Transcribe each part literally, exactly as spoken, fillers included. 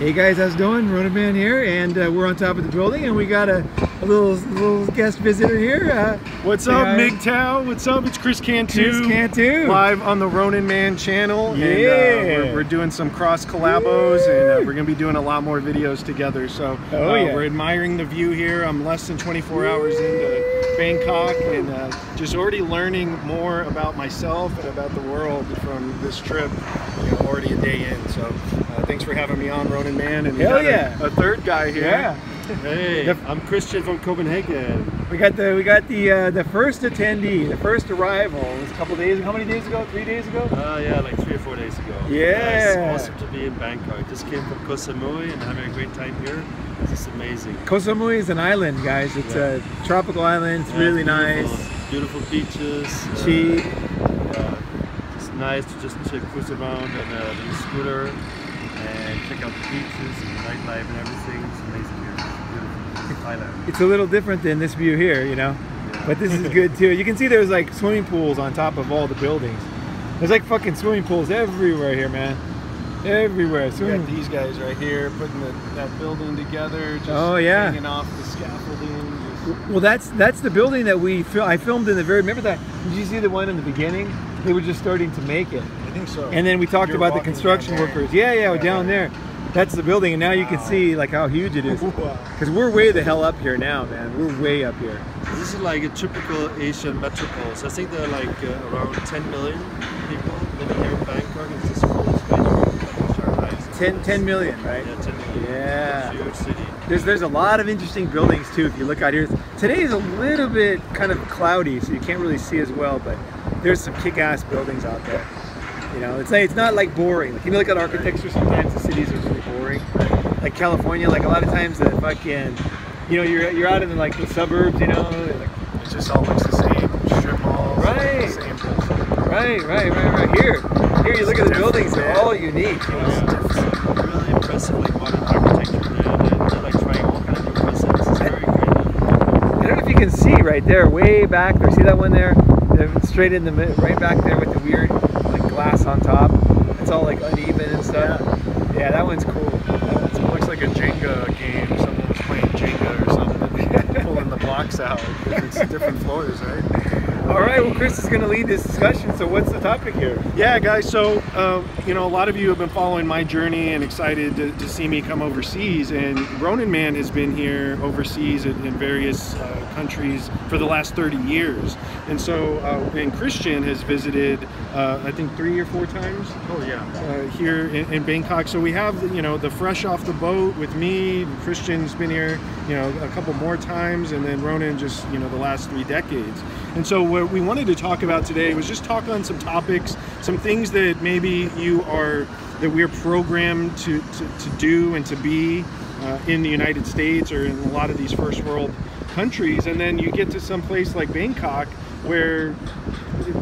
Hey guys, how's it going? Ronin Man here, and uh, we're on top of the building, and we got a, a little little guest visitor here. Uh, What's up, M G T O W? What's up? It's Chris Cantu. Chris Cantu. Live on the Ronin Man channel. Yeah. And, uh, we're, we're doing some cross collabos, yeah. and uh, we're going to be doing a lot more videos together. So oh, uh, yeah. we're admiring the view here. I'm less than twenty-four yeah. hours into Bangkok, and uh, just already learning more about myself and about the world from this trip. You know, already a day in, so uh, thanks for having me on, Ronin Man. And hell yeah, a, a third guy here. Yeah. Hey, the, I'm Christian from Copenhagen. We got the we got the uh, the first attendee, the first arrival. It was a couple days. How many days ago? Three days ago? Uh, yeah, like three or four days ago. Yeah, yeah, it's awesome to be in Bangkok. Just came from Koh Samui and having a great time here. It's just amazing. Koh Samui is an island, guys. It's yeah. a tropical island. It's yeah, really beautiful, nice. Beautiful beaches. Cheap. Uh, yeah, it's nice to just to cruise around on a little scooter and check out the beaches and the nightlife and everything. It's amazing here. It's a little different than this view here, you know, yeah. but this is good too. You can see there's like swimming pools on top of all the buildings. There's like fucking swimming pools everywhere here, man. Everywhere. So we got these guys right here putting the, that building together. Just oh yeah. hanging off the scaffolding. Just... Well, that's that's the building that we fil I filmed in the very. Remember that? Did you see the one in the beginning? They were just starting to make it. I think so. And then we talked You're about the construction workers. Yeah, yeah, right, down right. there. That's the building, and now wow. you can see like how huge it is. Because we're way the hell up here now, man. We're way up here. This is like a typical Asian metropole. So I think there are like uh, around ten million people living here in Bangkok. It's just ten, ten million, right? Yeah, ten million. Yeah. It's a huge city. There's, there's a lot of interesting buildings too if you look out here. Today is a little bit kind of cloudy, so you can't really see as well, but there's some kick-ass buildings out there. You know, it's like, it's not like boring. Like, you know, like at architecture, sometimes the cities are really boring. Like California, like a lot of times the fucking, you know, you're you're out in the, like the suburbs, you know. Like, it's just always the same strip malls. Right. The same right, right, right, right. Here, here you look it's at the buildings; they're all unique. You know? Yeah, it's really impressive, like modern architecture. They're, they're like trying all kinds of new presents. It's very creative. I don't know if you can see right there, way back there. See that one there? Straight in the mid, right back there with the weird. Glass on top. It's all like uneven and stuff. Yeah, yeah that one's cool. That one looks like a Jenga game. Someone was playing Jenga or something. Pulling the blocks out. It's different floors, right? All right, well Chris is going to lead this discussion, so what's the topic here? Yeah guys, so um, you know, a lot of you have been following my journey and excited to, to see me come overseas, and Ronin Man has been here overseas in, in various uh, countries for the last thirty years. And so, uh, and Christian has visited, uh, I think three or four times. Oh yeah. Uh, here in, in Bangkok. So we have, you know, the fresh off the boat with me. Christian's been here, you know, a couple more times, and then Ronin just, you know, the last three decades. And so what we wanted to talk about today was just talk on some topics, some things that maybe you are, that we're programmed to, to, to do and to be uh, in the United States or in a lot of these first world countries. And then you get to some place like Bangkok where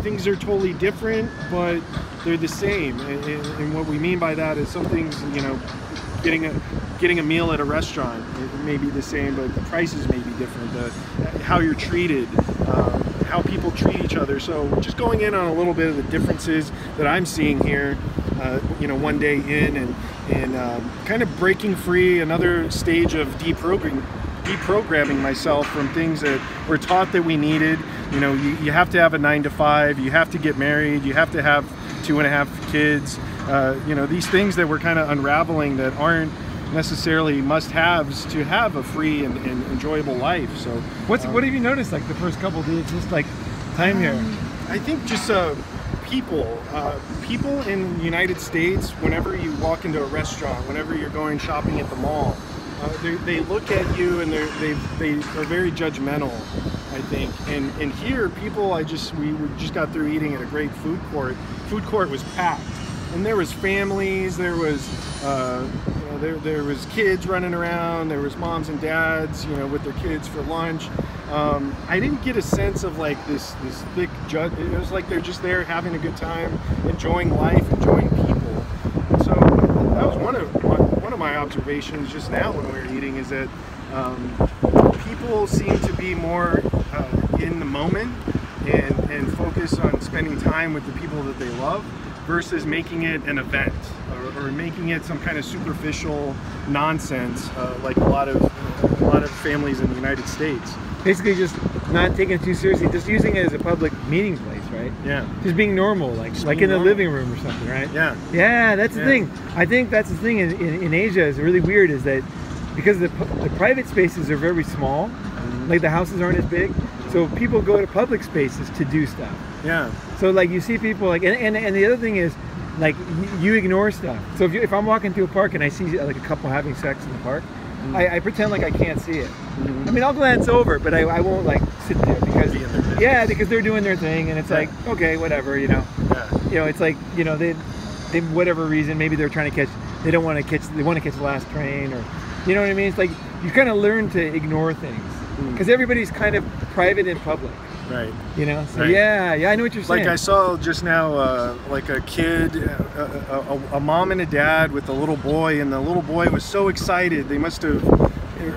things are totally different, but they're the same. And, and, and what we mean by that is some things, you know, getting a getting a meal at a restaurant, it may be the same, but the prices may be different. The, how you're treated, um, how people treat each other. So just going in on a little bit of the differences that I'm seeing here. Uh, you know, one day in and and um, kind of breaking free, another stage of deprogramming. deprogramming myself from things that were taught that we needed. You know, you, you have to have a nine to five, you have to get married, you have to have two and a half kids. Uh, you know, these things that we're kind of unraveling that aren't necessarily must-haves to have a free and, and enjoyable life. So what's um, what have you noticed like the first couple days, just like time here? I think just uh, people, uh, people in the United States, whenever you walk into a restaurant, whenever you're going shopping at the mall, Uh, they, they look at you and they they are very judgmental, I think. And and here, people, I just we just got through eating at a great food court. Food court was packed, and there was families, there was uh, you know, there there was kids running around, there was moms and dads, you know, with their kids for lunch. Um, I didn't get a sense of like this this thick judge. It was like they're just there having a good time, enjoying life, enjoying people. And so that was one of. My observations just now when we were eating is that um, people seem to be more uh, in the moment and, and focus on spending time with the people that they love versus making it an event, a or, or making it some kind of superficial nonsense, uh, like a lot of a lot of families in the United States. Basically, just not taking it too seriously, just using it as a public meeting place, right? Yeah. Just being normal, like just like in normal. the living room or something, right? Yeah. Yeah, that's the yeah. thing. I think that's the thing in, in, in Asia is really weird is that because the, the private spaces are very small, mm-hmm. like the houses aren't as big, so people go to public spaces to do stuff. Yeah. So like you see people like, and, and, and the other thing is, like you ignore stuff. So if, you, if I'm walking through a park and I see like a couple having sex in the park, mm-hmm. I, I pretend like I can't see it. Mm-hmm. I mean, I'll glance over, but I, I won't like sit there because Be yeah, because they're doing their thing, and it's yeah. like okay, whatever, you know. Yeah. You know, it's like you know they, they whatever reason maybe they're trying to catch, they don't want to catch, they want to catch the last train or, you know what I mean? It's like you kind of learn to ignore things because mm. everybody's kind of private and public. Right. You know. So right. yeah, yeah, I know what you're saying. Like I saw just now, uh, like a kid, a, a, a mom and a dad with a little boy, and the little boy was so excited. They must have,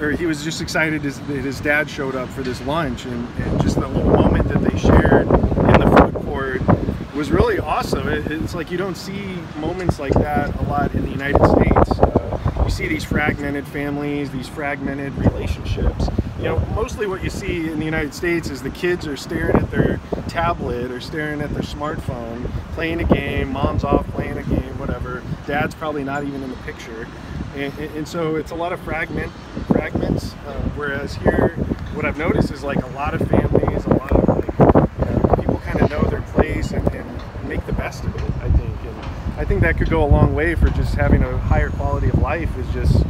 or he was just excited as, that his dad showed up for this lunch, and, and just the little moment that they shared in the food court was really awesome. It, it's like you don't see moments like that a lot in the United States. Uh, you see these fragmented families, these fragmented relationships. You know, mostly what you see in the United States is the kids are staring at their tablet or staring at their smartphone, playing a game, mom's off playing a game, whatever. Dad's probably not even in the picture. And, and so it's a lot of fragment, fragments, uh, whereas here, what I've noticed is like a lot of families, a lot of like, you know, people kind of know their place and, and make the best of it, I think. And I think that could go a long way for just having a higher quality of life is just,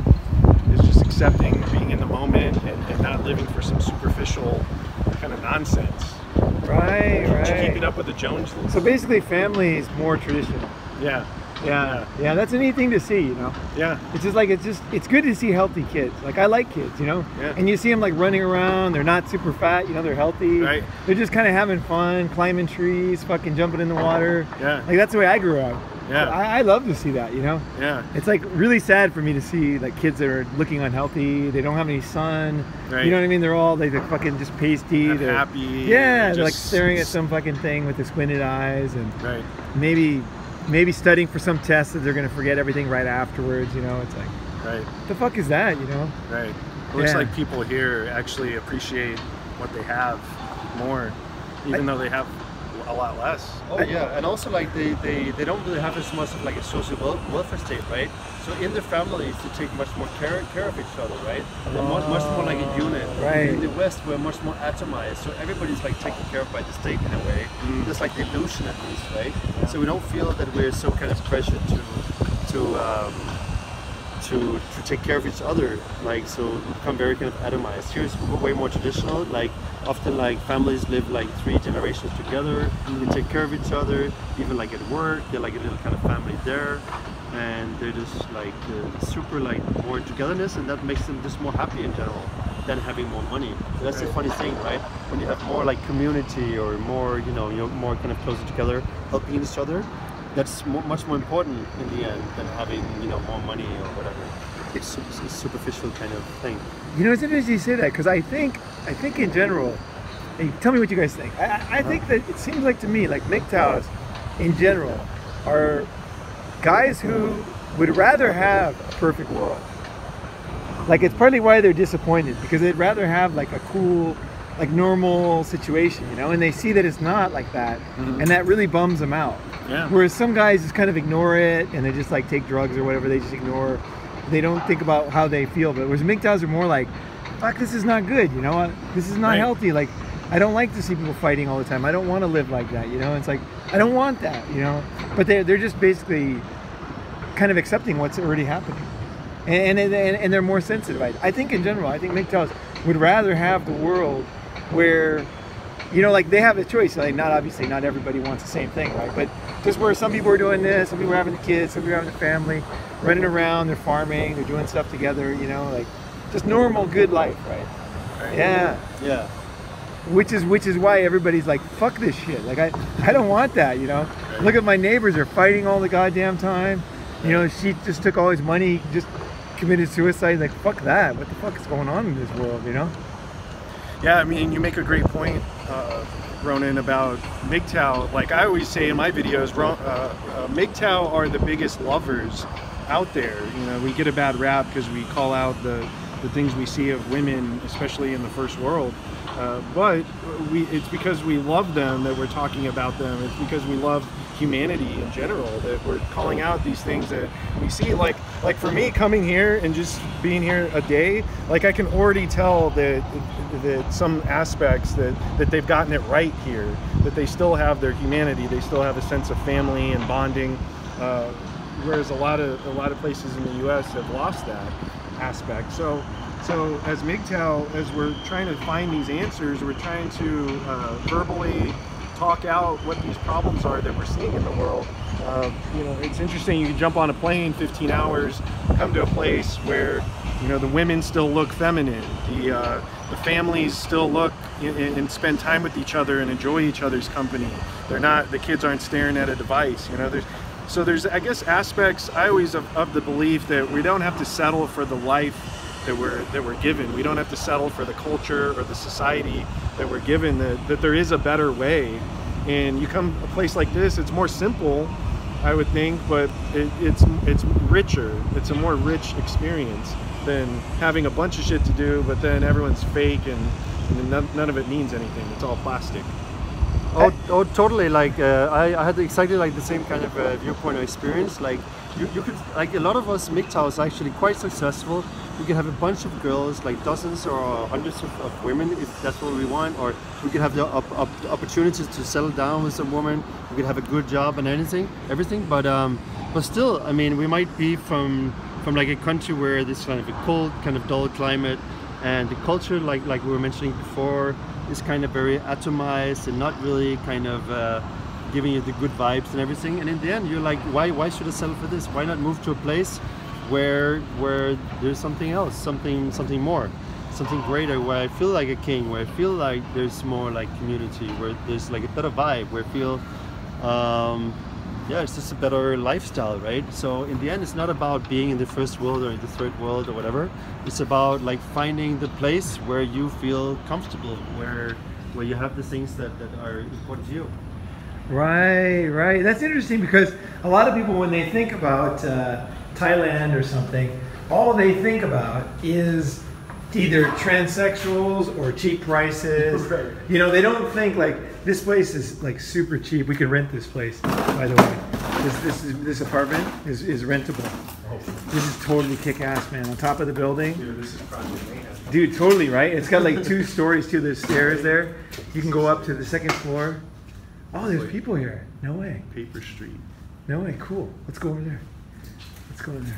is just accepting being in the moment and, and not living for some superficial kind of nonsense. Right, right. Just keeping up with the Joneses. So basically family is more traditional. Yeah. Yeah. Yeah, that's a neat thing to see, you know? Yeah. It's just like, it's just, it's good to see healthy kids. Like, I like kids, you know? Yeah. And you see them like running around, they're not super fat, you know, they're healthy. Right. They're just kind of having fun, climbing trees, fucking jumping in the water. Yeah. Like, that's the way I grew up. Yeah. I, I love to see that, you know? Yeah. It's like really sad for me to see like kids that are looking unhealthy, they don't have any sun. Right. You know what I mean? They're all like they're fucking just pasty. Not they're happy. Yeah, they're, they're like staring at some fucking thing with the squinted eyes and right. maybe maybe studying for some test that they're gonna forget everything right afterwards, you know? It's like right. What the fuck is that, you know? Right. It looks yeah. like people here actually appreciate what they have more, even I, though they have a lot less. Oh yeah, and also like they, they, they don't really have as much of like a social welfare state, right? So in their families, they take much more care, care of each other, right? And oh, much, much more like a unit. Right. In the West, we're much more atomized, so everybody's like taken care of by the state in a way. Mm. That's like the illusion at least, right? Yeah. So we don't feel that we're so kind of pressured to to um, to to take care of each other, like so we become very kind of atomized. Here it's way more traditional, like. Often like families live like three generations together, mm-hmm. they take care of each other, even like at work, they're like a little kind of family there, and they're just like uh, super like more togetherness, and that makes them just more happy in general than having more money. But that's right. the funny thing, right? When you have more like community or more, you know, you're more kind of closer together, helping each other, that's mo much more important in the end than having, you know, more money or whatever. It's a superficial kind of thing. You know, it's interesting you say that because I think, I think in general, and tell me what you guys think. I, I think that it seems like to me, like M G T O Ws in general are guys who would rather have a perfect world. Like it's partly why they're disappointed because they'd rather have like a cool, like normal situation, you know, and they see that it's not like that, mm-hmm. and that really bums them out. Yeah. Whereas some guys just kind of ignore it and they just like take drugs or whatever, they just ignore. They don't think about how they feel, but whereas M G T O Ws are more like, fuck, this is not good, you know, this is not right. healthy, like, I don't like to see people fighting all the time, I don't want to live like that, you know, it's like, I don't want that, you know, but they're, they're just basically kind of accepting what's already happening, and, and, and, and they're more sensitive. I think in general, I think M G T O Ws would rather have the world where, you know, like, they have a choice, like, not obviously, not everybody wants the same thing, right, but just where some people are doing this, some people are having the kids, some people are having the family, running around, they're farming, they're doing stuff together, you know, like just normal good life, right? right. Yeah. Yeah. Which is which is why everybody's like, fuck this shit. Like I, I don't want that, you know. Right. Look at my neighbors, they're fighting all the goddamn time. You know, she just took all his money, just committed suicide, like fuck that. What the fuck is going on in this world, you know? Yeah, I mean you make a great point. uh, Ronin about M G T O W. Like I always say in my videos, uh, uh, M G T O W are the biggest lovers out there. You know, we get a bad rap because we call out the the things we see of women, especially in the first world. Uh, but we, it's because we love them that we're talking about them. It's because we love humanity in general that we're calling out these things that we see. Like, like for me, coming here and just being here a day, like I can already tell that that some aspects that that they've gotten it right here. That they still have their humanity. They still have a sense of family and bonding. Uh, whereas a lot of a lot of places in the U S have lost that aspect. So. So as M G T O W, as we're trying to find these answers, we're trying to uh, verbally talk out what these problems are that we're seeing in the world. Uh, you know, it's interesting, you can jump on a plane fifteen hours, come to a place where, you know, the women still look feminine, the, uh, the families still look and, and spend time with each other and enjoy each other's company. They're not, the kids aren't staring at a device, you know. There's, so there's, I guess, aspects, I always of, of the belief that we don't have to settle for the life that we're, that we're given. We don't have to settle for the culture or the society that we're given, that, that there is a better way. And you come to a place like this, it's more simple, I would think, but it, it's, it's richer. It's a more rich experience than having a bunch of shit to do, but then everyone's fake and, and none, none of it means anything. It's all plastic. Oh, oh totally. Like uh, I, I had exactly like the same kind of uh, viewpoint or experience. Like you, you could, like a lot of us M G T O W is actually quite successful. We can have a bunch of girls, like dozens or hundreds of, of women, if that's what we want, or we can have the op op opportunities to settle down with some woman. We could have a good job and anything, everything. But um, but still, I mean, we might be from from like a country where this kind of a cold, kind of dull climate, and the culture, like like we were mentioning before, is kind of very atomized and not really kind of uh, giving you the good vibes and everything. And in the end, you're like, why why should I settle for this? Why not move to a place where where there's something else, something something more, something greater, where I feel like a king, where I feel like there's more like community, where there's like a better vibe, where I feel um, yeah, it's just a better lifestyle, right? So in the end, it's not about being in the first world or in the third world or whatever. It's about like finding the place where you feel comfortable, where where you have the things that, that are important to you. Right, right. That's interesting because a lot of people, when they think about uh, Thailand or something, all they think about is either transsexuals or cheap prices. Right. You know, they don't think like this place is like super cheap. We could rent this place, by the way. This this is, this apartment is, is rentable. Oh. This is totally kick-ass, man. On top of the building. Dude, this is Project Dude, totally right. It's got like two stories too. There's stairs there. You can go up to the second floor. Oh, there's people here. No way. Paper Street. No way. Cool. Let's go over there. Let's go in there.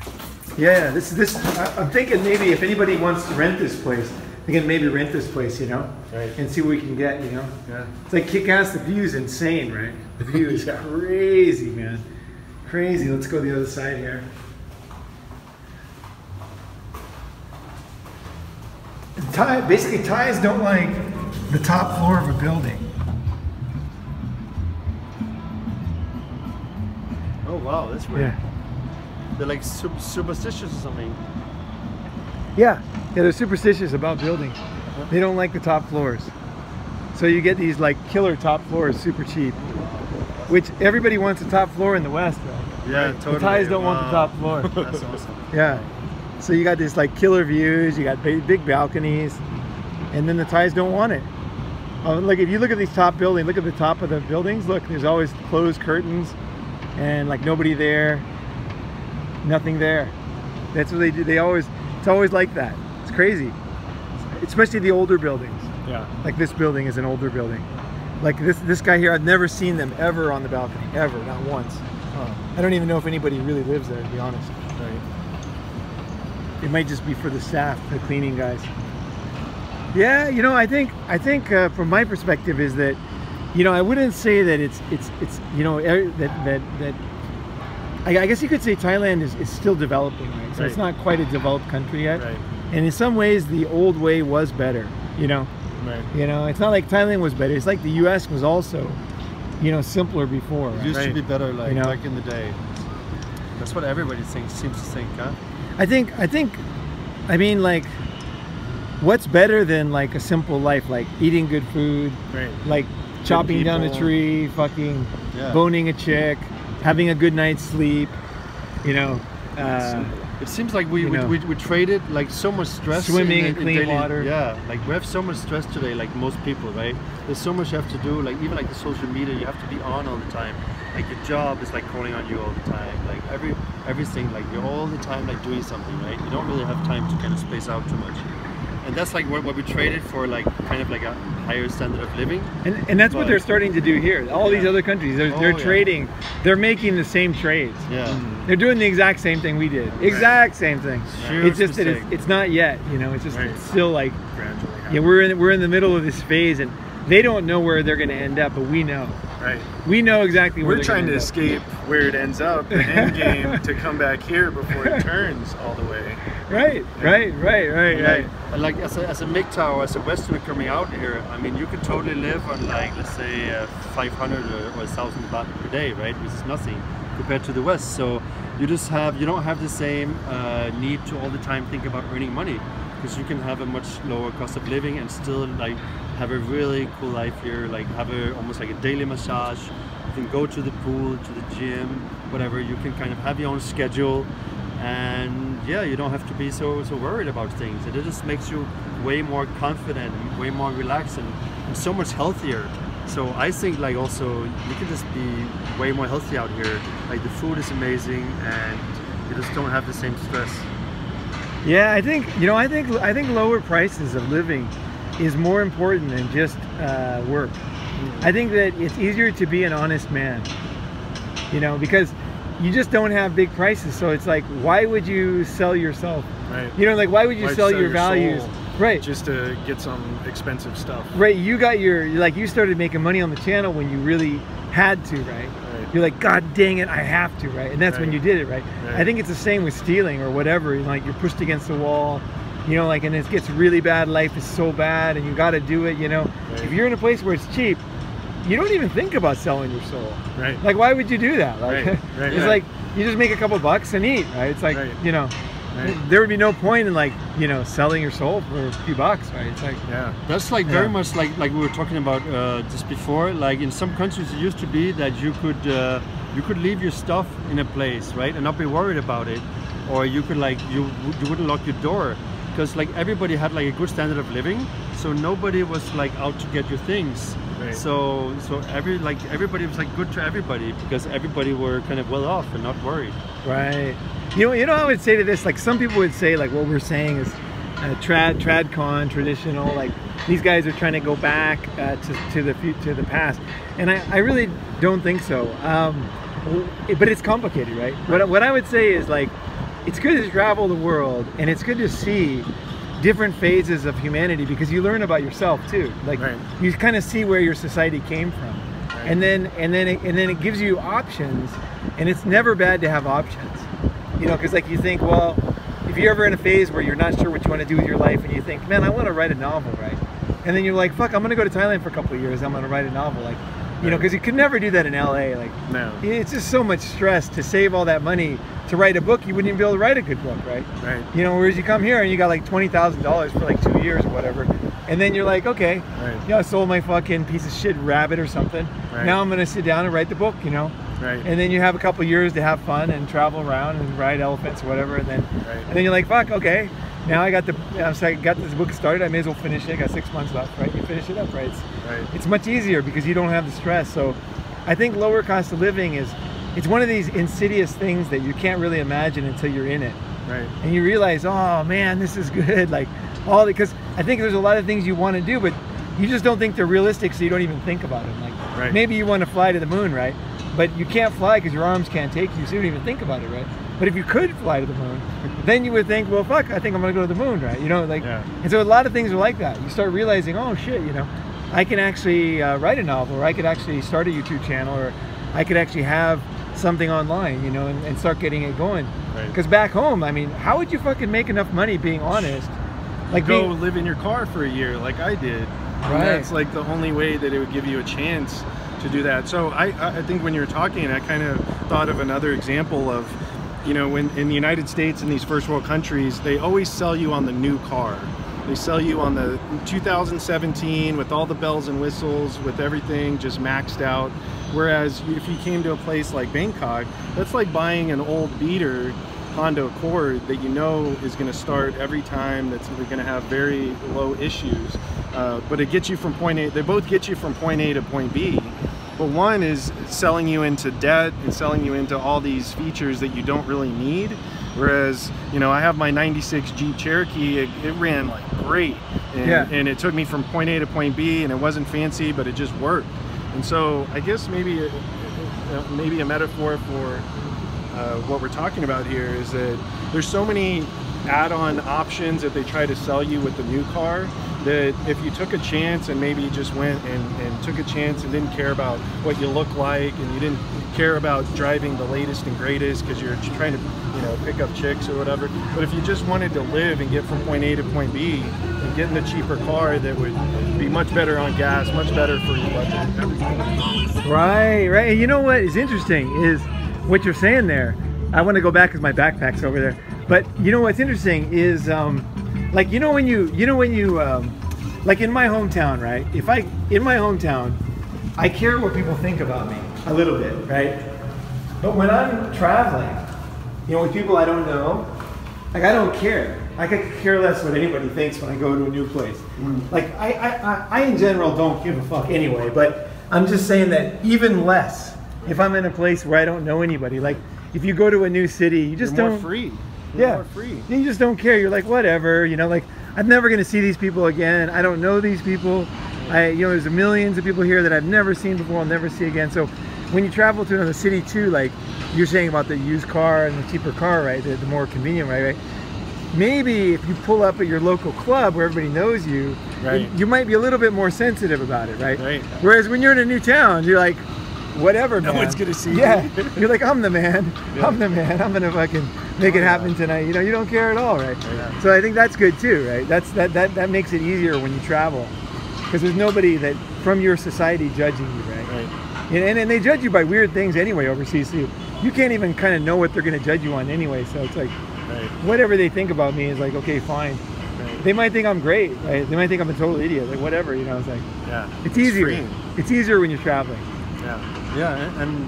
Yeah, this this. I, I'm thinking maybe if anybody wants to rent this place, they can maybe rent this place, you know, right. And see what we can get, you know. Yeah. It's like kick-ass. The view is insane, right? The view is yeah. Crazy, man. Crazy. Let's go the other side here. Thai, basically, Thais don't like the top floor of a building. Oh wow, that's weird. Yeah. They're like superstitious or something. Yeah, yeah, they're superstitious about buildings. They don't like the top floors. So you get these like killer top floors, super cheap. Which everybody wants the top floor in the West, though. Yeah, right? Totally. The Thais don't wow. want the top floor. That's awesome. Yeah. So you got this like killer views, you got big, big balconies, and then the Thais don't want it. Uh, like if you look at these top buildings, look at the top of the buildings, look, there's always closed curtains and like nobody there. Nothing there. That's what they do. They always, it's always like that. It's crazy. Especially the older buildings. Yeah. Like this building is an older building. Like this this guy here, I've never seen them ever on the balcony. Ever. Not once. Oh. I don't even know if anybody really lives there, to be honest. Right. It might just be for the staff, the cleaning guys. Yeah, you know, I think, I think uh, from my perspective is that, you know, I wouldn't say that it's, it's, it's you know, er, that, that, that, I guess you could say Thailand is, is still developing, right? So right. It's not quite a developed country yet. Right. And in some ways, the old way was better, you know? Right. You know, it's not like Thailand was better. It's like the U S was also, you know, simpler before. It right? used right. to be better, like, you know? Back in the day. That's what everybody thinks, seems to think, huh? I think, I think, I mean, like, what's better than like a simple life, like eating good food, right. like chopping down a tree, fucking yeah. boning a chick, having a good night's sleep, you know. Uh, it seems like we we, we we traded like so much stress. Swimming in, in, in clean daily, water. Yeah, like we have so much stress today. Like most people, right? There's so much you have to do. Like even like the social media, you have to be on all the time. Like your job is like calling on you all the time. Like every everything, like you're all the time like doing something, right? You don't really have time to kind of space out too much. And that's like what, what we traded for, like kind of like a higher standard of living. And, and that's but, what they're starting to do here. All yeah. these other countries, they're, oh, they're trading. Yeah. They're making the same trades. Yeah. Mm-hmm. They're doing the exact same thing we did. Right. Exact same thing. Sure it's just mistake. that it's, it's not yet. You know, it's just right. it's still like gradually. Yeah, we're in we're in the middle of this phase, and they don't know where they're going to end up, but we know. Right. We know exactly where. We're trying to escape up. where it ends up, the end game, to come back here before it turns all the way. Right, right, right, right, right. Like, like as a, as a M G T O W, as a Westerner coming out here, I mean, you could totally live on like, let's say, uh, five hundred or, or one thousand baht per day, right? Which is nothing compared to the West. So you just have, you don't have the same uh, need to all the time think about earning money, because you can have a much lower cost of living and still like have a really cool life here. Like have a almost like a daily massage. You can go to the pool, to the gym, whatever. You can kind of have your own schedule. And yeah, you don't have to be so so worried about things. It just makes you way more confident, way more relaxed, and, and so much healthier. So I think like also you can just be way more healthy out here. Like the food is amazing, and you just don't have the same stress. Yeah, I think you know I think I think lower prices of living is more important than just uh, work. Mm-hmm. I think that it's easier to be an honest man. You know, because you just don't have big prices, so it's like, why would you sell yourself? Right. You know, like why would you why sell, sell your, your values? Soul, right. Just to get some expensive stuff. Right. You got your like you started making money on the channel when you really had to, right? right. You're like, God dang it, I have to, right? And that's right. when you did it, right? right? I think it's the same with stealing or whatever. Like you're pushed against the wall, you know, like and it gets really bad. Life is so bad, and you got to do it. You know, right. if you're in a place where it's cheap, you don't even think about selling your soul. Right. Like, why would you do that? Like, right. Right. It's yeah. like, you just make a couple bucks and eat, right? It's like, right. you know, right. there would be no point in like, you know, selling your soul for a few bucks, right? It's like, yeah. That's like yeah. very much like, like we were talking about uh, just before, like in some countries it used to be that you could, uh, you could leave your stuff in a place, right? And not be worried about it. Or you could like, you, you wouldn't lock your door. Because like everybody had like a good standard of living, so nobody was like out to get your things. Right. So so every like everybody was like good to everybody because everybody were kind of well off and not worried. Right. You know you know I would say to this, like some people would say like what we're saying is uh, trad trad con traditional, like these guys are trying to go back uh, to to the to the past, and I I really don't think so. Um, but it's complicated, right? What what I would say is like. It's good to travel the world, and it's good to see different phases of humanity because you learn about yourself too. Like right. you kind of see where your society came from, right. and then and then it, and then it gives you options, and it's never bad to have options. You know, because like you think, well, if you're ever in a phase where you're not sure what you want to do with your life, and you think, man, I want to write a novel, right? And then you're like, fuck, I'm gonna go to Thailand for a couple of years. I'm gonna write a novel, like you right. know, because you could never do that in L A. Like no, it's just so much stress to save all that money. To write a book, you wouldn't even be able to write a good book, right? Right. You know, whereas you come here and you got like twenty thousand dollars for like two years or whatever, and then you're like, okay, right. you know, I sold my fucking piece of shit rabbit or something. Right. Now I'm gonna sit down and write the book, you know. Right. And then you have a couple of years to have fun and travel around and ride elephants or whatever, and then right. and then you're like, fuck, okay, now I got the, I'm sorry, got this book started. I may as well finish it. I got six months left, right? You finish it up, right? It's, right. it's much easier because you don't have the stress. So, I think lower cost of living is. It's one of these insidious things that you can't really imagine until you're in it. Right. And you realize, oh man, this is good. Like all because I think there's a lot of things you want to do, but you just don't think they're realistic, so you don't even think about them. Like right. maybe you want to fly to the moon, right? But you can't fly because your arms can't take you, so you don't even think about it, right? But if you could fly to the moon, then you would think, well, fuck, I think I'm going to go to the moon, right? You know, like, yeah. and so a lot of things are like that. You start realizing, oh shit, you know, I can actually uh, write a novel, or I could actually start a YouTube channel, or I could actually have something online, you know, and, and start getting it going. Because right. back home, I mean, how would you fucking make enough money being honest? Like go being... live in your car for a year like I did. Right. And that's like the only way that it would give you a chance to do that. So I, I think when you were talking, I kind of thought of another example of, you know, when in the United States, in these first world countries, they always sell you on the new car. They sell you on the two thousand seventeen with all the bells and whistles, with everything just maxed out. Whereas if you came to a place like Bangkok, that's like buying an old beater Honda Accord that you know is going to start every time, that's either going to have very low issues, uh, but it gets you from point A. They both get you from point A to point B, but one is selling you into debt and selling you into all these features that you don't really need. Whereas, you know, I have my ninety-six Jeep Cherokee, it, it ran like great, and, yeah. and it took me from point A to point B, and it wasn't fancy, but it just worked. And so I guess maybe a, maybe a metaphor for Uh, what we're talking about here is that there's so many add-on options that they try to sell you with the new car, that if you took a chance and maybe just went and, and took a chance and didn't care about what you look like, and you didn't care about driving the latest and greatest because you're trying to, you know, pick up chicks or whatever, but if you just wanted to live and get from point A to point B and get in the cheaper car that would be much better on gas, much better for your budget, everything. Right, right. You know what is interesting is what you're saying there. I want to go back because my backpack's over there. But you know what's interesting is, um, like you know when you you know when you um, like in my hometown, right? If I in my hometown, I care what people think about me a little bit, right? But when I'm traveling, you know, with people I don't know, like I don't care. I could care less what anybody thinks when I go to a new place. Mm. Like I, I I I in general don't give a fuck anyway. But I'm just saying that even less. If I'm in a place where I don't know anybody, like if you go to a new city, you just You're don't. More free. You're yeah. More free. You just don't care. You're like whatever. You know, like I'm never gonna see these people again. I don't know these people. I, you know, there's millions of people here that I've never seen before. I'll never see again. So, when you travel to another city too, like you're saying about the used car and the cheaper car, right? The, the more convenient, right? Right. Maybe if you pull up at your local club where everybody knows you, right? You might be a little bit more sensitive about it, right? Right. Whereas when you're in a new town, you're like, whatever, man. No one's gonna see yeah. you. Yeah, you're like, I'm the man. Yeah. I'm the man. I'm gonna fucking make oh, it happen yeah. tonight. You know, you don't care at all, right? Yeah. So I think that's good too, right? That's that that that makes it easier when you travel, because there's nobody that from your society judging you, right? Right. And, and and they judge you by weird things anyway overseas. So you, you can't even kind of know what they're gonna judge you on anyway. So it's like, right. whatever they think about me is like, okay, fine. They might think I'm great, right? They might think I'm a total idiot, like whatever. You know, it's like, yeah, it's, it's easier. Free. It's easier when you're traveling. Yeah. Yeah, and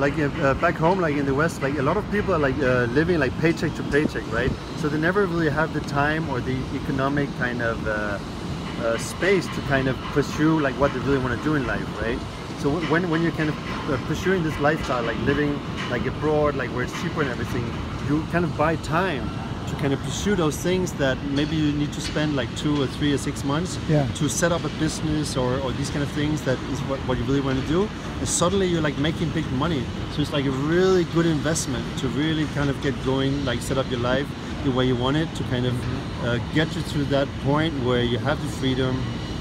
like uh, back home, like in the West, like a lot of people are like uh, living like paycheck to paycheck, right? So they never really have the time or the economic kind of uh, uh, space to kind of pursue like what they really want to do in life, right? So when when you're kind of uh, pursuing this lifestyle, like living like abroad, like where it's cheaper and everything, you kind of buy time to kind of pursue those things that maybe you need to spend like two or three or six months yeah. to set up a business or, or these kind of things that is what, what you really want to do, and suddenly you're like making big money. So it's like a really good investment to really kind of get going, like set up your life the way you want it, to kind of uh, get you to that point where you have the freedom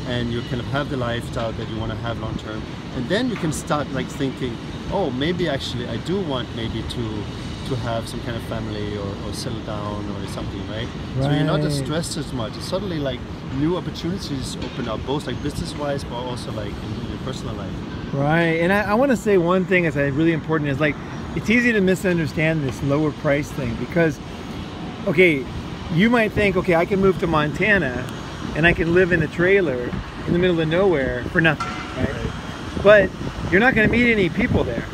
and you kind of have the lifestyle that you want to have long term. And then you can start like thinking, oh, maybe actually I do want maybe to to have some kind of family or, or settle down or something, right? right? So you're not as stressed as much. It's suddenly like new opportunities open up, both like business-wise, but also like in your personal life. Right, and I, I want to say one thing that's really important is like, it's easy to misunderstand this lower price thing because, okay, you might think, okay, I can move to Montana and I can live in a trailer in the middle of nowhere for nothing, right? right. But you're not going to meet any people there.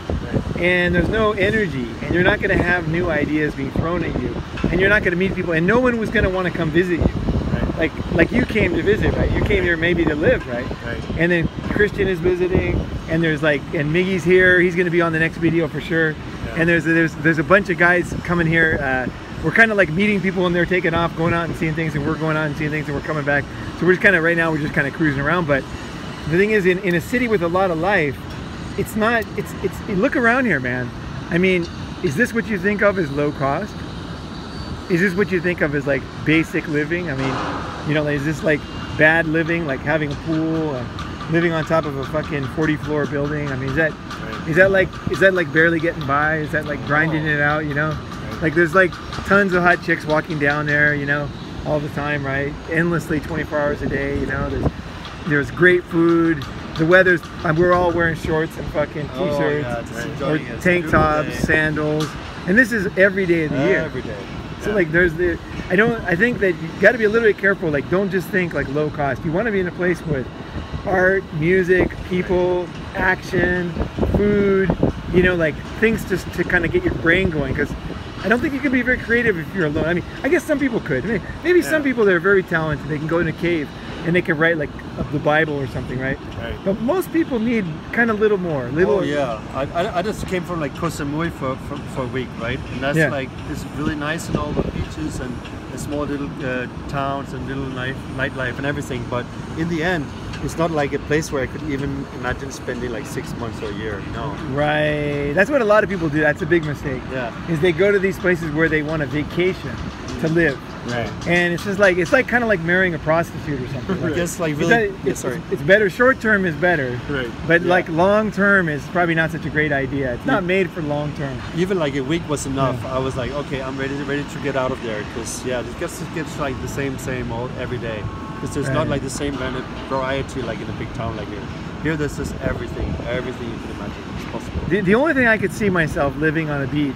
And there's no energy, and you're not going to have new ideas being thrown at you, and you're not going to meet people, and no one was going to want to come visit you, right. like like you came to visit, right? You came here maybe to live, right? right? And then Christian is visiting, and there's like, and Miggy's here. He's going to be on the next video for sure. Yeah. And there's there's there's a bunch of guys coming here. Uh, we're kind of like meeting people, and they're taking off, going out and seeing things, and we're going out and seeing things, and we're coming back. So we're just kind of right now we're just kind of cruising around. But the thing is, in in a city with a lot of life. It's not, it's, it's, look around here, man. I mean, is this what you think of as low cost? Is this what you think of as like basic living? I mean, you know, is this like bad living, like having a pool, and living on top of a fucking forty floor building? I mean, is that, right. is that like, is that like barely getting by? Is that like grinding oh. it out, you know? Right. Like there's like tons of hot chicks walking down there, you know, all the time, right? Endlessly twenty-four hours a day, you know, there's, there's great food. The weather's, um, we're all wearing shorts and fucking t-shirts, oh, yeah, or tank tops, sandals, and this is every day of the year. Every day. So like there's the, I don't, I think that you got to be a little bit careful. Like don't just think like low cost. You want to be in a place with art, music, people, action, food, you know, like things just to kind of get your brain going. Because I don't think you can be very creative if you're alone. I mean, I guess some people could. I mean, maybe yeah. some people that are very talented, they can go in a cave and they can write like the Bible or something, right? Right. But most people need kind of little more. Little. Oh yeah, I, I, I just came from like Koh Samui for, for, for a week, right? And that's yeah. like, it's really nice and all the beaches and the small little uh, towns and little night, nightlife and everything. But in the end, it's not like a place where I could even imagine spending like six months or a year, no. Right, that's what a lot of people do, that's a big mistake. Yeah. Is they go to these places where they want a vacation to live. Right. And it's just like, it's like kind of like marrying a prostitute or something. Like, I guess like really, it's, not, it's, yeah, sorry. It's better, short term is better. Right. But yeah. like long term is probably not such a great idea. It's not made for long term. Even like a week was enough. Yeah. I was like, okay, I'm ready to, ready to get out of there. Because yeah, it gets, it gets like the same, same old every day. Because there's right. not like the same variety like in a big town like here. Here there's just everything, everything you can imagine is possible. The, the only thing I could see myself living on a beach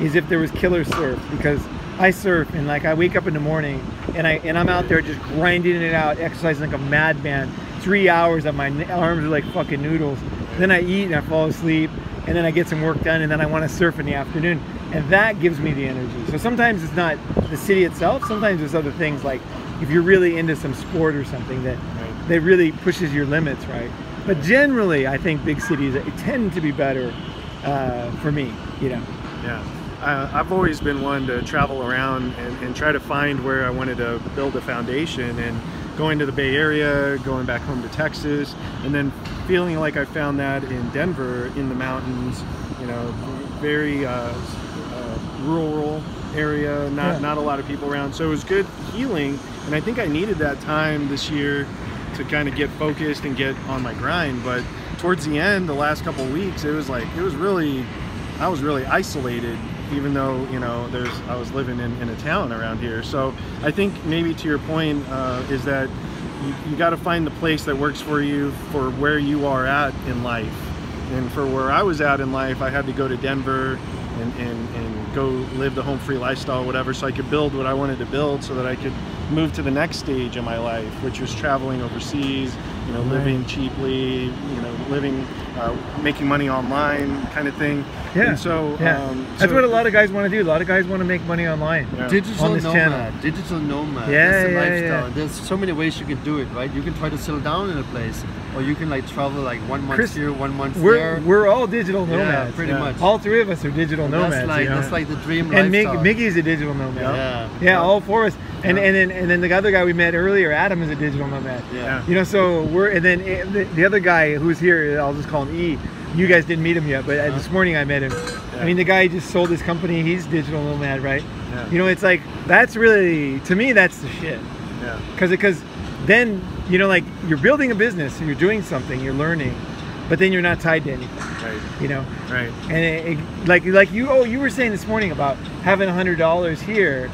is if there was killer surf, because I surf and like I wake up in the morning and, I, and I'm out there just grinding it out, exercising like a madman. Three hours and my arms are like fucking noodles. And then I eat and I fall asleep and then I get some work done and then I want to surf in the afternoon. And that gives me the energy. So sometimes it's not the city itself, sometimes there's other things like if you're really into some sport or something that right. that really pushes your limits, right? But generally, I think big cities tend to be better uh, for me, you know? Yeah, uh, I've always been one to travel around and, and try to find where I wanted to build a foundation, and going to the Bay Area, going back home to Texas, and then feeling like I found that in Denver, in the mountains, you know, very uh, uh, rural area, not, yeah. not a lot of people around. So it was good healing. And I think I needed that time this year to kind of get focused and get on my grind. But towards the end, the last couple of weeks, it was like, it was really, I was really isolated, even though, you know, there's, I was living in, in a town around here. So I think maybe to your point uh, is that you, you got to find the place that works for you for where you are at in life. And for where I was at in life, I had to go to Denver and, and, and go live the home free lifestyle, whatever, so I could build what I wanted to build so that I could move to the next stage of my life, which was traveling overseas, you know, living right. cheaply, you know, living, uh, making money online kind of thing. Yeah. And so, yeah. Um, so that's what a lot of guys want to do. A lot of guys want to make money online. Yeah. Digital on this nomad. Channel. Digital nomad. Yeah, That's a yeah, lifestyle. Yeah. There's so many ways you can do it, right? You can try to settle down in a place, or you can like travel like one month Chris, here, one month we're, there. We're all digital nomads. Yeah, pretty yeah. much. All three of us are digital nomads. That's like, you know? That's like the dream and lifestyle. And Mickey's a digital nomad. Yeah. Yeah, yeah, all four of us. And, yeah. and then and then the other guy we met earlier, Adam, is a digital nomad. Yeah. You know, so we're, and then the other guy who's here, I'll just call him E. You guys didn't meet him yet, but uh-huh. this morning I met him. Yeah. I mean, the guy just sold his company. He's digital nomad, right? Yeah. You know, it's like, that's really, to me, that's the shit. Yeah. Because because then, you know, like, you're building a business, you're doing something, you're learning, but then you're not tied to anything. Right. You know? Right. And it, it, like, like you, oh, you were saying this morning about having one hundred dollars here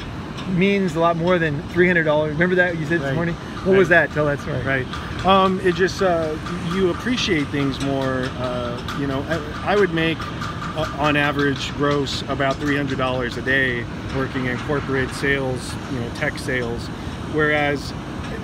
means a lot more than three hundred dollars. Remember that you said right. this morning? What right. was that? Tell that story. Right. Um, it just, uh, you appreciate things more. Uh, you know, I, I would make, uh, on average, gross about three hundred dollars a day working in corporate sales, you know, tech sales. Whereas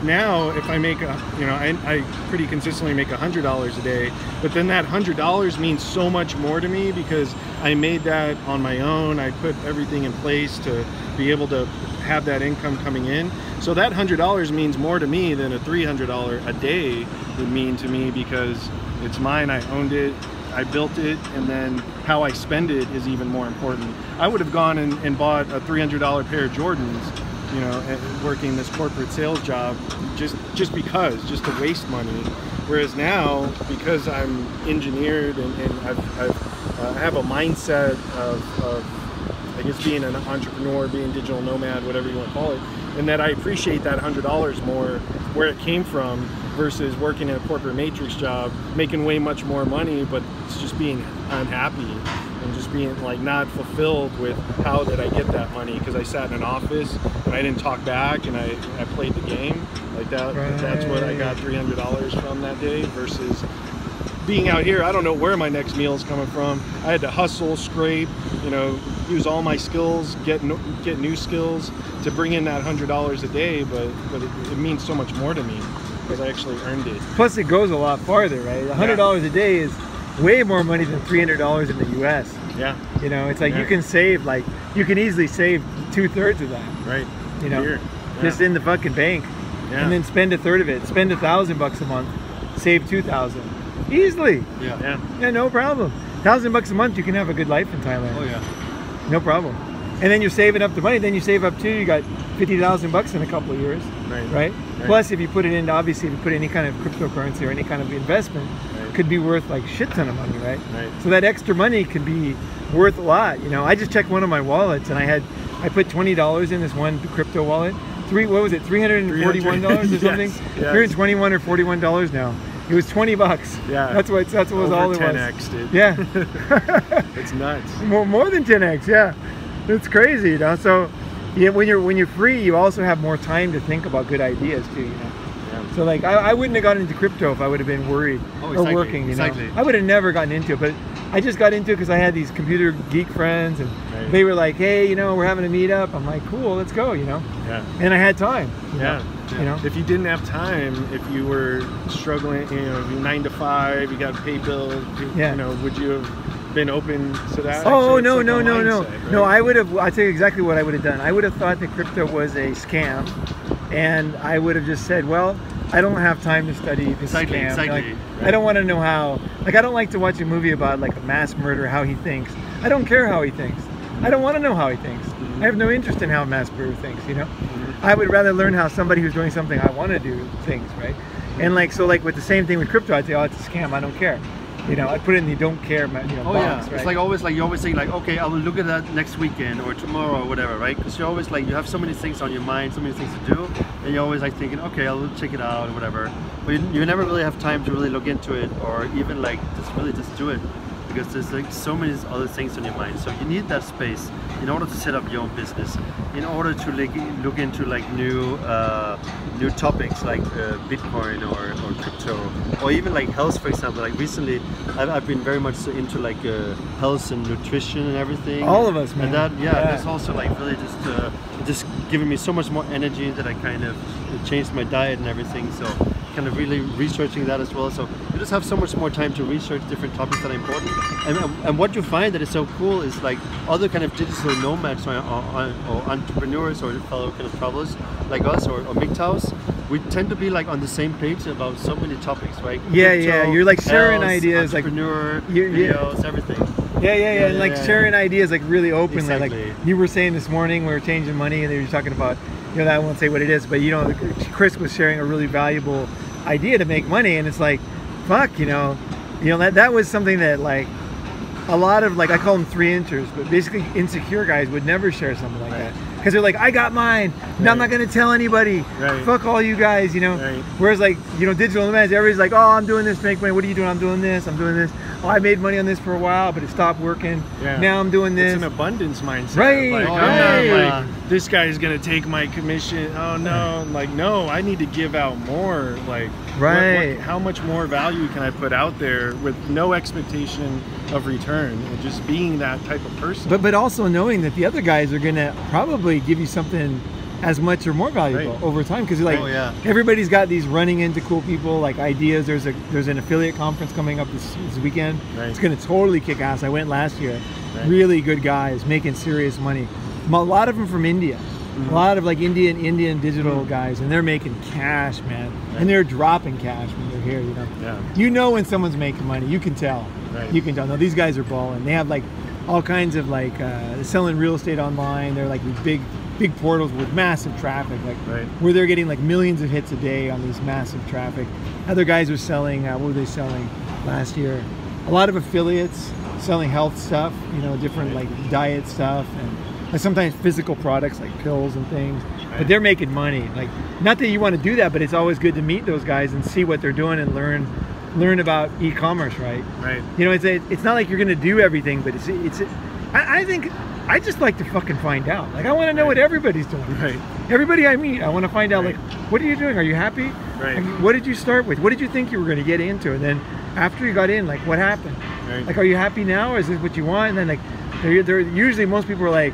now, if I make, a, you know, I, I pretty consistently make one hundred dollars a day, but then that one hundred dollars means so much more to me because I made that on my own. I put everything in place to be able to have that income coming in. So that one hundred dollars means more to me than a three hundred dollars a day would mean to me because it's mine, I owned it, I built it, and then how I spend it is even more important. I would have gone and, and bought a three hundred dollar pair of Jordans, you know, working this corporate sales job just just because, just to waste money. Whereas now, because I'm engineered and, and I've, I've, uh, I have a mindset of, of, I guess, being an entrepreneur, being digital nomad, whatever you want to call it, and that I appreciate that one hundred dollars more where it came from versus working in a corporate matrix job, making way much more money, but it's just being unhappy and just being like not fulfilled with how did I get that money, because I sat in an office and I didn't talk back and I, I played the game like that. Right. That's what I got three hundred dollars from that day versus being out here, I don't know where my next meal is coming from. I had to hustle, scrape, you know, use all my skills, get no, get new skills to bring in that one hundred dollars a day, but, but it, it means so much more to me because I actually earned it. Plus it goes a lot farther, right? one hundred dollars yeah. a day is way more money than three hundred dollars in the U S. Yeah. You know, it's like yeah. you can save, like, you can easily save two-thirds of that. Right. You know, yeah. just in the fucking bank. Yeah. And then spend a third of it. Spend a thousand bucks a month, save two thousand, easily. Yeah, yeah, yeah, no problem. Thousand bucks a month, you can have a good life in Thailand. Oh yeah, no problem. And then you're saving up the money. Then you save up too. You got fifty thousand bucks in a couple of years, right. right? Right. Plus, if you put it into, obviously, if you put any kind of cryptocurrency or any kind of investment, right. could be worth like shit ton of money, right? Right. So that extra money could be worth a lot. You know, I just checked one of my wallets, and I had, I put twenty dollars in this one crypto wallet. Three, what was it, three hundred forty-one dollars or yes, something? Yes. three hundred twenty-one dollars or forty-one dollars now. It was twenty bucks. Yeah. That's what, that's what was all it was. ten X, dude. Yeah. It's nuts. More, more than ten X, yeah. It's crazy, you know? So yeah, when, you're, when you're free, you also have more time to think about good ideas, too, you know? Yeah. So, like, I, I wouldn't have gotten into crypto if I would have been worried oh, exactly. or working, you exactly. know? I would have never gotten into it, but I just got into it because I had these computer geek friends, and right. they were like, hey, you know, we're having a meetup. I'm like, cool, let's go, you know? Yeah. And I had time. Yeah. Know, you know, if you didn't have time, if you were struggling, you know, nine to five, you got to pay bills. You, yeah. you know, would you have been open to that? Oh actually, no, no, no, no, right? no! I would have. I'll tell you exactly what I would have done. I would have thought that crypto was a scam, and I would have just said, well, I don't have time to study this exactly, scam. Exactly, like, right. I don't want to know how. Like, I don't like to watch a movie about like a mass murderer, how he thinks. I don't care how he thinks. I don't want to know how he thinks. I have no interest in how a mass brewer thinks, you know? Mm-hmm. I would rather learn how somebody who's doing something I want to do things, right? And like, so like with the same thing with crypto, I'd say, oh, it's a scam, I don't care. You know, I put it in the don't care, you know, oh, box, yeah. right? It's like always, like you always think like, okay, I will look at that next weekend or tomorrow or whatever, right? Because you're always like, you have so many things on your mind, so many things to do, and you're always like thinking, okay, I'll check it out or whatever. But you, you never really have time to really look into it or even like, just really just do it. Because there's like so many other things on your mind, so you need that space in order to set up your own business, in order to like look into like new uh, new topics like uh, Bitcoin or, or crypto, or even like health, for example. Like recently, I've, I've been very much into like uh, health and nutrition and everything. All of us, man. And that, yeah, yeah. that's also like really just uh, just giving me so much more energy that I kind of changed my diet and everything. So. Kind of really researching that as well, so you just have so much more time to research different topics that are important. And, and what you find that is so cool is like other kind of digital nomads or, or, or entrepreneurs or fellow kind of travelers like us or, or M G T O Ws, we tend to be like on the same page about so many topics, right? Yeah, crypto, yeah, you're like sharing else, ideas, entrepreneur, like entrepreneur, videos, yeah. everything. Yeah, yeah, yeah, yeah, like yeah, sharing yeah. ideas like really openly. Exactly. Like you were saying this morning, we were changing money, and they were talking about, you know, that I won't say what it is, but you know, Chris was sharing a really valuable idea to make money, and it's like, fuck, you know, you know that that was something that like a lot of like I call them three inchers, but basically insecure guys would never share something like right. that because they're like, I got mine, right. now I'm not gonna tell anybody. Right. Fuck all you guys, you know. Right. Whereas like you know, digital nomads, everybody's like, oh, I'm doing this, make money. What are you doing? I'm doing this. I'm doing this. Oh, I made money on this for a while, but it stopped working. Yeah. Now I'm doing this. It's an abundance mindset. Right. Like, oh, right. I'm not, like, this guy's going to take my commission. Oh, no. Like, no, I need to give out more. Like, right. What, what, how much more value can I put out there with no expectation of return? And just being that type of person. But, but also knowing that the other guys are going to probably give you something as much or more valuable right. over time, because like oh, yeah. everybody's got these running into cool people like ideas. There's a there's an affiliate conference coming up this, this weekend. Right. It's gonna totally kick ass. I went last year. Right. Really good guys making serious money. A lot of them from India. Mm-hmm. A lot of like Indian Indian digital mm-hmm. guys, and they're making cash, man. Right. And they're dropping cash when they're here. You know. Yeah. You know when someone's making money. You can tell. Right. You can tell. No, these guys are balling. They have like all kinds of like uh, selling real estate online. They're like big. big portals with massive traffic, like right. where they're getting like millions of hits a day on these massive traffic. Other guys were selling, uh, what were they selling last year? A lot of affiliates selling health stuff, you know, different right. like diet stuff, and like, sometimes physical products like pills and things, right. but they're making money. Like, not that you want to do that, but it's always good to meet those guys and see what they're doing and learn learn about e-commerce, right? Right. You know, it's a, it's not like you're going to do everything, but it's, it's I, I think... I just like to fucking find out. Like, I want to know right. what everybody's doing. Right. Everybody I meet, I want to find out, right. like, what are you doing? Are you happy? Right. I mean, what did you start with? What did you think you were going to get into? And then after you got in, like what happened? Right. Like, are you happy now, or is this what you want? And then like, they're, they're, usually most people are like,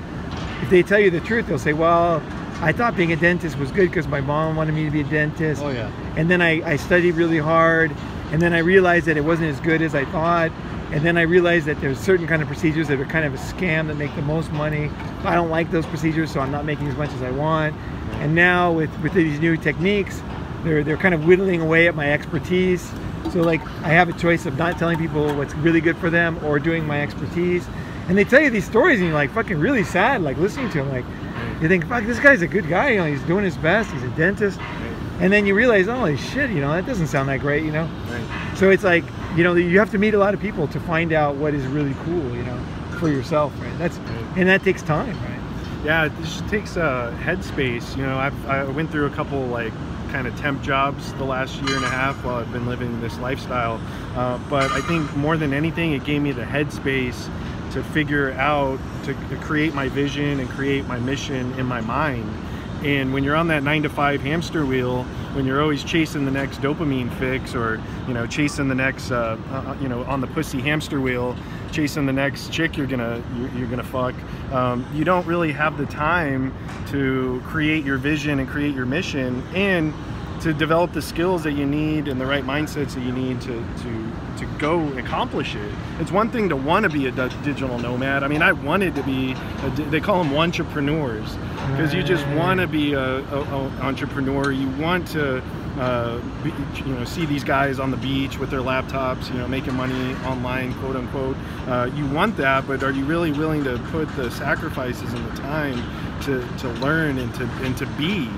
if they tell you the truth, they'll say, well, I thought being a dentist was good because my mom wanted me to be a dentist. Oh yeah. And then I, I studied really hard, and then I realized that it wasn't as good as I thought. And then I realized that there's certain kind of procedures that are kind of a scam that make the most money. I don't like those procedures, so I'm not making as much as I want. And now with, with these new techniques, they're, they're kind of whittling away at my expertise. So like, I have a choice of not telling people what's really good for them or doing my expertise. And they tell you these stories and you're like fucking really sad, like listening to them. Like, you think, fuck, this guy's a good guy, you know, he's doing his best, he's a dentist. And then you realize, holy shit, you know, that doesn't sound that great, you know? Right. So it's like, you know, you have to meet a lot of people to find out what is really cool, you know, for yourself, right? That's, right. And that takes time, right? Yeah, it just takes uh, headspace. You know, I've, I went through a couple, like, kind of temp jobs the last year and a half while I've been living this lifestyle. Uh, but I think more than anything, it gave me the headspace to figure out, to, to create my vision and create my mission in my mind. And when you're on that nine to five hamster wheel, when you're always chasing the next dopamine fix, or, you know, chasing the next, uh, uh, you know, on the pussy hamster wheel, chasing the next chick you're gonna, you're gonna fuck, um, you don't really have the time to create your vision and create your mission, and to develop the skills that you need and the right mindsets that you need to, to, to go accomplish it. It's one thing to want to be a digital nomad. I mean, I wanted to be, a, they call them entrepreneurs, because you just want to be a, a, a entrepreneur. You want to, uh, be, you know, see these guys on the beach with their laptops, you know, making money online, quote unquote. Uh, you want that, but are you really willing to put the sacrifices and the time to, to learn and to, and to be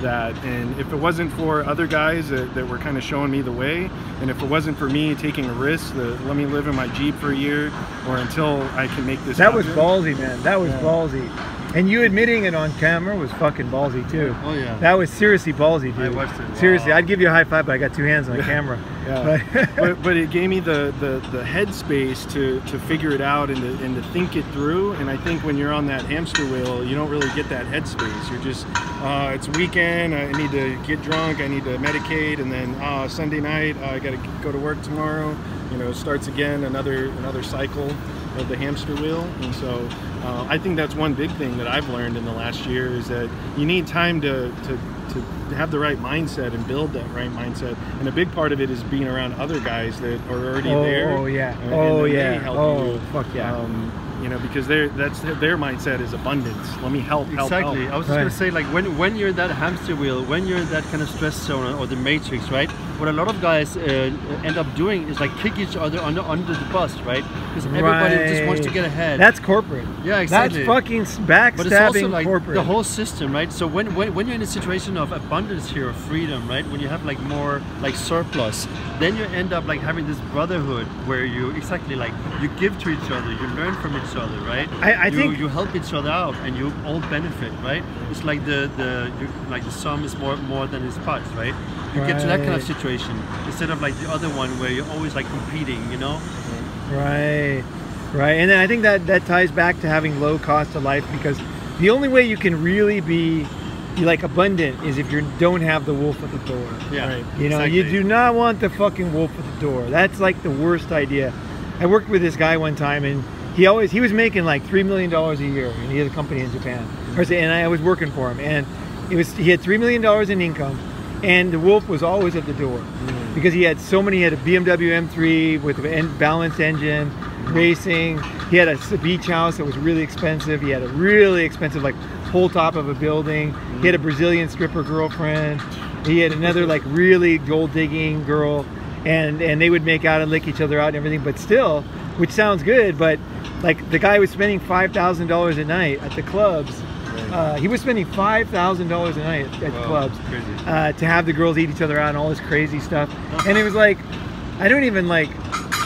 that? And if it wasn't for other guys that, that were kind of showing me the way, and if it wasn't for me taking a risk that let me live in my Jeep for a year or until I can make this that happen. Was ballsy, man. That was yeah. ballsy. And you admitting it on camera was fucking ballsy too. Oh yeah, that was seriously ballsy, dude. I watched it. Seriously, wow. I'd give you a high five, but I got two hands on the camera. Yeah. But, but, but it gave me the, the, the headspace to, to figure it out and to, and to think it through. And I think when you're on that hamster wheel, you don't really get that headspace. You're just, uh, it's weekend, I need to get drunk, I need to medicate, and then uh, Sunday night, uh, I got to go to work tomorrow. You know, it starts again, another, another cycle of the hamster wheel. And so uh, I think that's one big thing that I've learned in the last year, is that you need time to, to to have the right mindset and build that right mindset. And a big part of it is being around other guys that are already oh, there. Oh yeah, and, oh and yeah, help oh you. fuck yeah. Um, you know, because they're, that's their mindset is abundance. Let me help, help, Exactly, help. I was just right. gonna say, like when, when you're in that hamster wheel, when you're in that kind of stress zone or the matrix, right? What a lot of guys uh, end up doing is like kick each other under, under the bus, right? Because everybody right. just wants to get ahead. That's corporate. Yeah, exactly. That's fucking backstabbing, but it's also like corporate. The whole system, right? So when, when, when you're in a situation of abundance here, of freedom, right? When you have like more like surplus, then you end up like having this brotherhood where you, exactly like you give to each other, you learn from each other, right? I, I you, think you help each other out and you all benefit, right? It's like the the you, like the sum is more more than its parts, right? You right. get to that kind of situation instead of like the other one where you're always like competing, you know? Right, right. And then I think that that ties back to having low cost of life, because the only way you can really be like abundant is if you don't have the wolf at the door. Yeah, right. You know, exactly. You do not want the fucking wolf at the door. That's like the worst idea. I worked with this guy one time, and he always he was making like three million dollars a year, and he had a company in Japan. And I was working for him, and it was he had three million dollars in income, and the wolf was always at the door, mm. because he had so many. He had a B M W M three with an balanced engine, racing. He had a beach house that was really expensive. He had a really expensive like whole top of a building. Mm. He had a Brazilian stripper girlfriend. He had another like really gold digging girl, and and they would make out and lick each other out and everything. But still, which sounds good, but like the guy was spending five thousand dollars a night at the clubs. Uh, he was spending five thousand dollars a night at, at wow, the clubs uh, to have the girls eat each other out and all this crazy stuff. And it was like, I don't even like,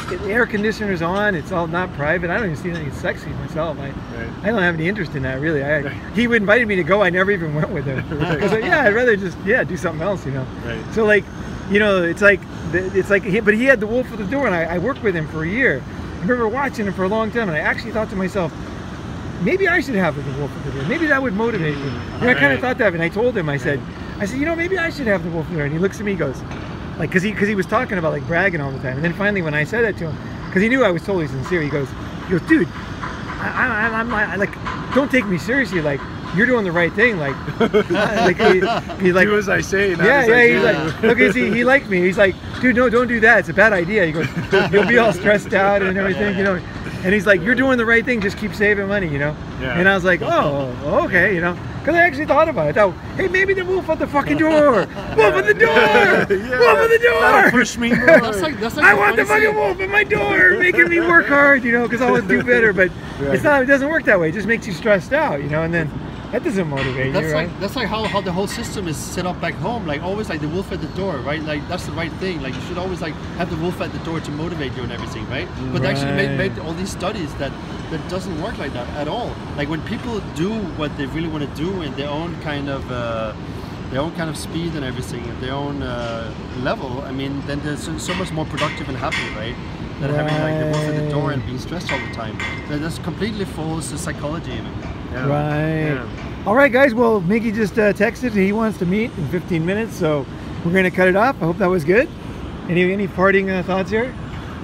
the air conditioner's on, it's all not private. I don't even see anything sexy myself. I, right. I don't have any interest in that, really. I, he invited me to go, I never even went with him. I was like, yeah, I'd rather just, yeah, do something else, you know. Right. So like, you know, it's like, it's like, but he had the wolf at the door, and I, I worked with him for a year. I remember watching him for a long time, and I actually thought to myself, maybe I should have the wolf at the door. Maybe that would motivate me. And I kind of thought that, and I told him, I said, I said, you know, maybe I should have the wolf at the door. And he looks at me, he goes, Like, because he, cause he was talking about, like, bragging all the time. And then finally when I said that to him, because he knew I was totally sincere, he goes, he goes, dude, I, I, I'm I, like, don't take me seriously. Like, you're doing the right thing. Like, like he, he like, do as I say. Not yeah, as yeah. I he's do. Like, look, he, he liked me. He's like, dude, no, don't do that. It's a bad idea. He goes, you'll be all stressed out and everything, you know. And he's like, you're doing the right thing. Just keep saving money, you know. Yeah. And I was like, oh, okay, you know. Because I actually thought about it. I thought, hey, maybe the wolf at the fucking door. Wolf at the door. Yeah, wolf at the door. Push me more. That's like, that's like I want the fucking wolf at my door, making me work hard, you know, because I want to do better. But right. it's not. It doesn't work that way. It just makes you stressed out, you know. And then that doesn't motivate that's you, like, right? That's like how, how the whole system is set up back home. Like, always like the wolf at the door, right? Like, that's the right thing. Like, you should always like have the wolf at the door to motivate you and everything, right? But right. they actually made, made all these studies that that doesn't work like that at all. Like, when people do what they really want to do in their own kind of uh, their own kind of speed and everything, at their own uh, level, I mean, then they're so, so much more productive and happy, right? Than right. having like the wolf at the door and being stressed all the time. So that's completely false the psychology in it. Yeah. Right. Yeah. All right, guys. Well, Mickey just uh, texted. He wants to meet in fifteen minutes, so we're going to cut it off. I hope that was good. Any any parting uh, thoughts here?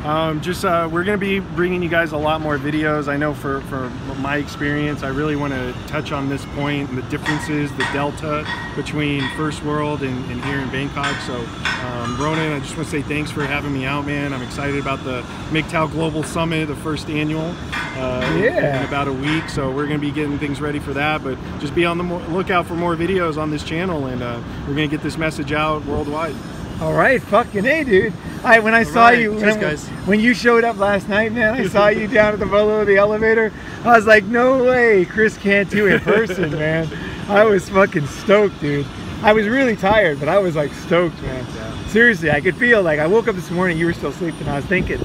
Um, just uh, we're going to be bringing you guys a lot more videos. I know for, for my experience, I really want to touch on this point and the differences, the delta between First World and, and here in Bangkok. So, um, Ronin, I just want to say thanks for having me out, man. I'm excited about the M G T O W Global Summit, the first annual, uh, yeah. in about a week. So we're going to be getting things ready for that. But just be on the lookout for more videos on this channel, and uh, we're going to get this message out worldwide. All right, fucking A, dude. I when I All saw right. you, when, Cheers, I, when you showed up last night, man, I saw you down at the below of the elevator. I was like, no way, Chris Cantu in person, man. I was fucking stoked, dude. I was really tired, but I was like stoked, man. Yeah. Seriously, I could feel like I woke up this morning, you were still sleeping. I was thinking,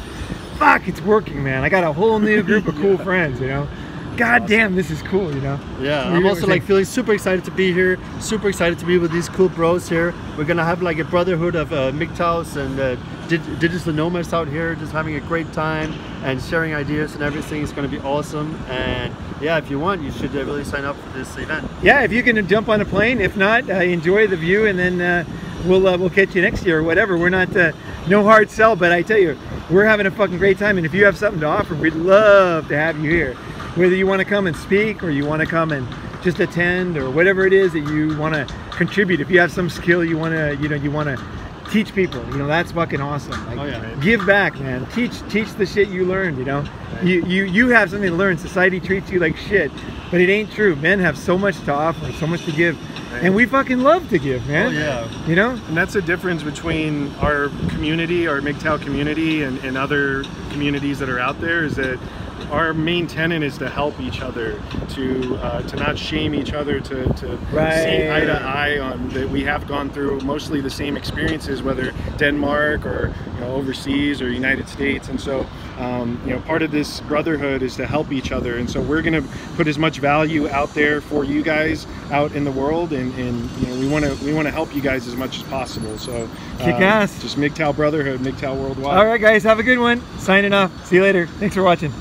fuck, it's working, man. I got a whole new group of cool yeah. friends, you know. God damn, this is cool, you know? Yeah, I'm also like feeling super excited to be here, super excited to be with these cool bros here. We're gonna have like a brotherhood of uh, M G T O Ws and uh, dig digital nomads out here, just having a great time and sharing ideas and everything. It's gonna be awesome. And yeah, if you want, you should uh, really sign up for this event. Yeah, if you can jump on a plane, if not, uh, enjoy the view, and then uh, we'll, uh, we'll catch you next year or whatever. We're not, uh, no hard sell, but I tell you, we're having a fucking great time. And if you have something to offer, we'd love to have you here. Whether you want to come and speak, or you want to come and just attend, or whatever it is that you want to contribute. If you have some skill you want to, you know, you want to teach people, you know, that's fucking awesome. Like, oh, yeah. give back, man. Teach, teach the shit you learned. You know, right. you, you you have something to learn. Society treats you like shit, but it ain't true. Men have so much to offer, so much to give. And we fucking love to give, man. Oh, yeah. You know? And that's the difference between our community, our M G T O W community, and, and other communities that are out there, is that our main tenet is to help each other, to uh, to not shame each other, to, to right. see eye to eye on that. We have gone through mostly the same experiences, whether Denmark or, you know, overseas or United States. And so, um, you know, part of this brotherhood is to help each other. And so we're going to put as much value out there for you guys out in the world. And And, and you know, we want to we want to help you guys as much as possible. So uh, kick ass. Just M G T O W brotherhood, M G T O W worldwide. All right, guys, have a good one. Signing off. See you later. Thanks for watching.